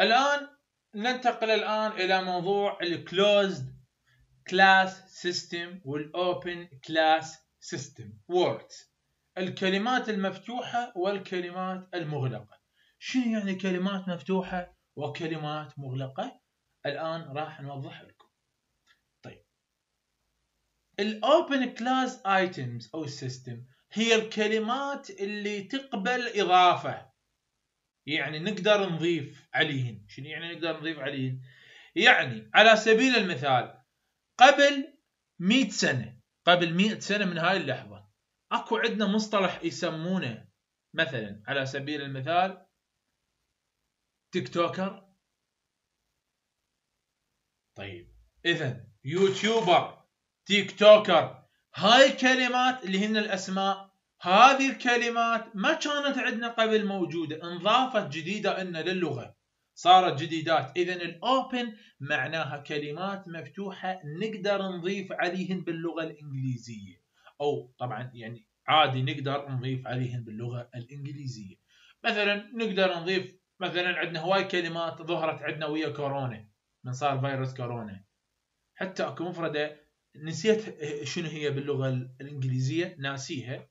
الآن ننتقل الآن إلى موضوع الclosed class system والopen class system words. الكلمات المفتوحة والكلمات المغلقة. شنو يعني كلمات مفتوحة وكلمات مغلقة؟ الآن راح نوضح لكم. طيب الopen class items أو system هي الكلمات اللي تقبل إضافة، يعني نقدر نضيف عليهن. شنو يعني نقدر نضيف عليهن؟ يعني على سبيل المثال قبل 100 سنة، قبل 100 سنة من هاي اللحظة اكو عندنا مصطلح يسمونه مثلا على سبيل المثال تيك توكر. طيب اذا يوتيوبر، تيك توكر، هاي الكلمات اللي هن الاسماء، هذه الكلمات ما كانت عندنا قبل موجودة، انضافت جديدة لنا للغة، صارت جديدات. إذن الأوبن معناها كلمات مفتوحة نقدر نضيف عليهن باللغة الإنجليزية، أو طبعا يعني عادي نقدر نضيف عليهن باللغة الإنجليزية. مثلا نقدر نضيف، مثلا عندنا هواي كلمات ظهرت عندنا ويا كورونا، من صار فيروس كورونا، حتى أكو مفردة نسيت شنو هي باللغة الإنجليزية، ناسيها.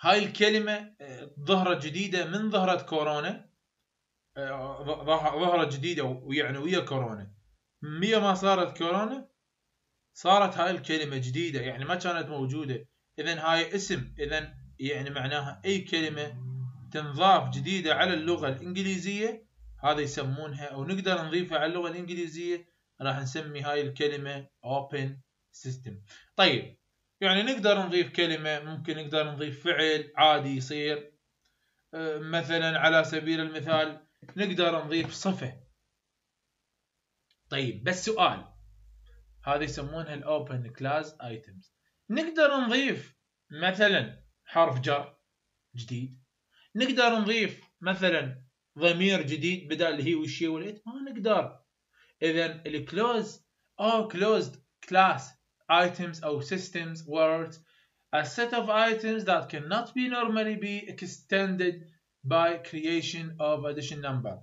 هاي الكلمة ظهرت جديدة من ظهرت كورونا، ظهرت جديدة ويعني ويا كورونا، مية ما صارت كورونا صارت هاي الكلمة جديدة، يعني ما كانت موجودة. إذن هاي اسم، إذن يعني معناها أي كلمة تنضاف جديدة على اللغة الإنجليزية هذا يسمونها، أو نقدر نضيفها على اللغة الإنجليزية، راح نسمي هاي الكلمة Open System. طيب يعني نقدر نضيف كلمة، ممكن نقدر نضيف فعل عادي يصير، مثلا على سبيل المثال نقدر نضيف صفة. طيب بس سؤال، هذه يسمونها الأوبن كلاس ايتمز. نقدر نضيف مثلا حرف جر جديد، نقدر نضيف مثلا ضمير جديد بدل هي والشي والإت، ما نقدر. إذن الكلوز أو كلوزد كلاس items or systems words a set of items that cannot be normally be extended by creation of addition number.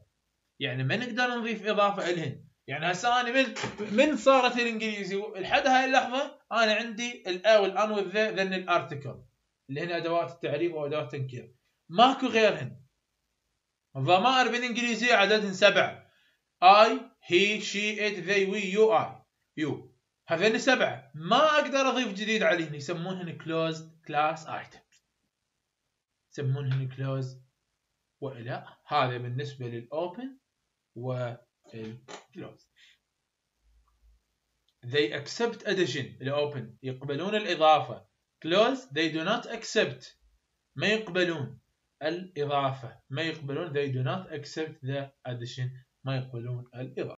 يعني ما نقدر نضيف إضافة إلهن. يعني هسه أنا من صارت الإنجليزي لحد هاي اللحظة أنا عندي الأ والأن والذا ذن الأرتيكل اللي هن أدوات التعريب وأدوات التنكير، ماكو غيرهن. الضمائر بالإنجليزية عددهن 7: I, he, she, it, they, we, you, I, you. هذين 7 ما اقدر اضيف جديد عليهن، يسمونهن closed class items، يسمونهن closed. والى هذا بالنسبه للاوبن والclosed. they accept addition، الاوبن يقبلون الاضافه، closed they do not accept، ما يقبلون الاضافه، ما يقبلون they do not accept the addition، ما يقبلون الاضافه.